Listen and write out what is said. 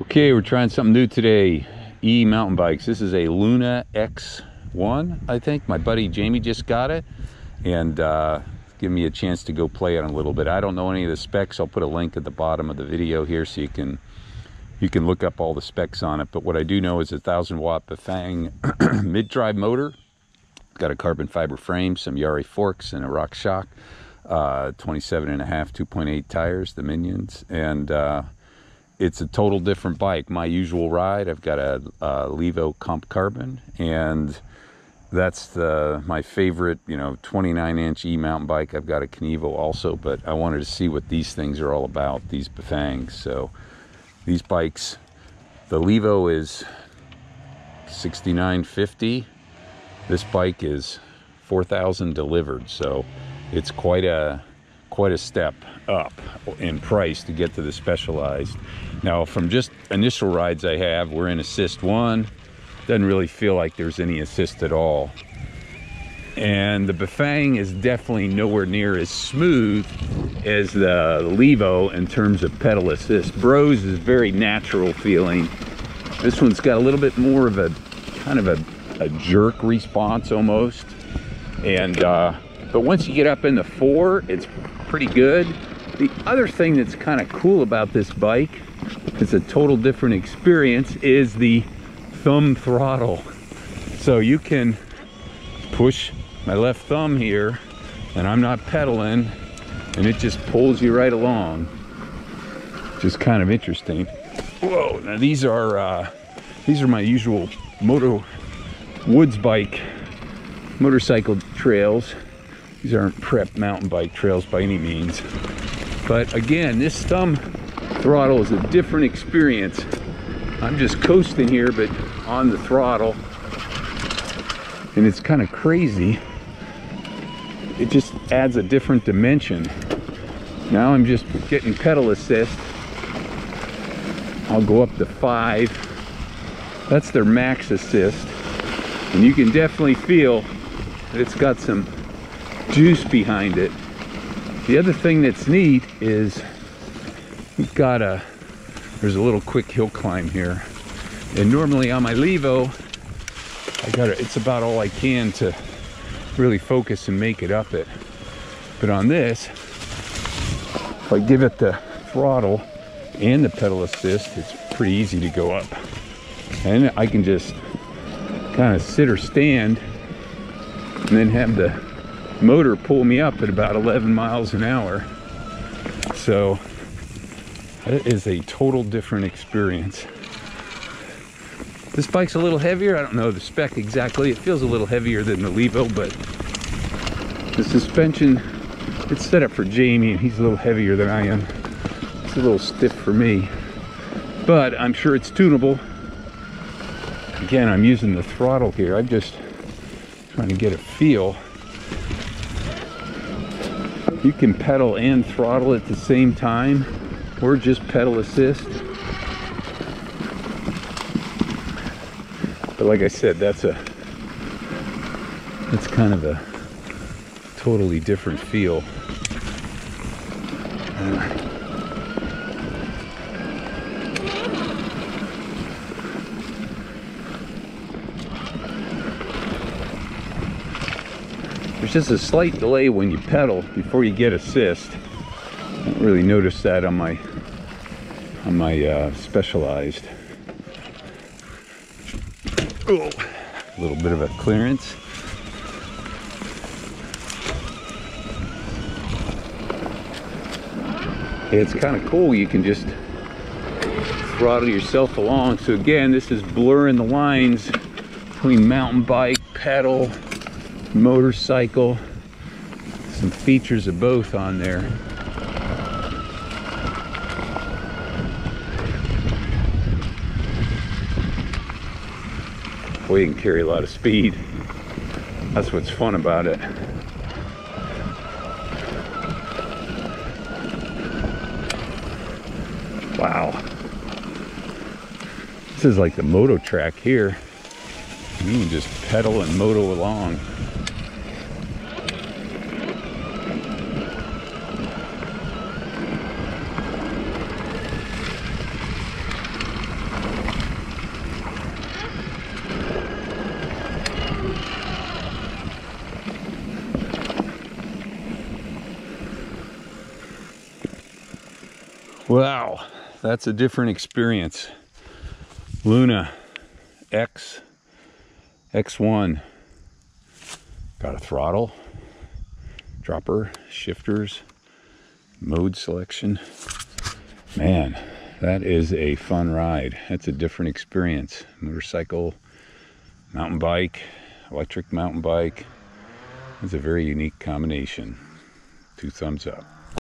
Okay, we're trying something new today, mountain bikes. This is a Luna X1, I think. My buddy Jamie just got it and give me a chance to go play it a little bit. I don't know any of the specs. I'll put a link at the bottom of the video here so you can look up all the specs on it. But what I do know is a 1,000-watt Bafang mid-drive motor. Got a carbon fiber frame, some Yari forks, and a RockShox. 27.5, 2.8 tires, the Minions, and it's a total different bike. My usual ride, I've got a Levo Comp Carbon, and that's my favorite, you know, 29-inch e-mountain bike. I've got a Kenevo also, but I wanted to see what these things are all about, these Bafangs. So these bikes, the Levo is $6,950. This bike is $4,000 delivered, so it's quite a step up in price to get to the Specialized. Now, from just initial rides I have, we're in assist one. Doesn't really feel like there's any assist at all. And the Bafang is definitely nowhere near as smooth as the Levo in terms of pedal assist. Brose is very natural feeling. This one's got a little bit more of a kind of a jerk response almost. And but once you get up in the four, it's pretty good. The other thing that's kind of cool about this bike, it's a total different experience, is the thumb throttle. So you can push my left thumb here and I'm not pedaling and it just pulls you right along. Just kind of interesting. Whoa, now these are my usual motorcycle trails. These aren't prep mountain bike trails by any means. But again, this thumb throttle is a different experience. I'm just coasting here, but on the throttle. And it's kind of crazy. It just adds a different dimension. Now I'm just getting pedal assist. I'll go up to 5. That's their max assist. And you can definitely feel that it's got some juice behind it. The other thing that's neat is we've got there's a little quick hill climb here, and normally on my Levo it's about all I can to really focus and make it up it. But on this, if I give it the throttle and the pedal assist, it's pretty easy to go up, and I can just kind of sit or stand and then have the motor pulled me up at about 11 miles an hour. So that is a total different experience. This bike's a little heavier. I don't know the spec exactly. It feels a little heavier than the Levo, but the suspension, it's set up for Jamie and he's a little heavier than I am. It's a little stiff for me, but I'm sure it's tunable. Again, I'm using the throttle here. I'm just trying to get a feel. You can pedal and throttle at the same time, or just pedal assist. But like I said, that's kind of a totally different feel. There's just a slight delay when you pedal before you get assist. I don't really notice that on my Specialized. Oh, a little bit of a clearance. It's kind of cool. You can just throttle yourself along. So again, this is blurring the lines between mountain bike, pedal, motorcycle. Some features of both on there. We can carry a lot of speed. That's what's fun about it. Wow, this is like the moto track here. You can just pedal and moto along. Wow, that's a different experience. Luna X1. Got a throttle, dropper, shifters, mode selection. Man, that is a fun ride. That's a different experience. Motorcycle, mountain bike, electric mountain bike. It's a very unique combination. Two thumbs up.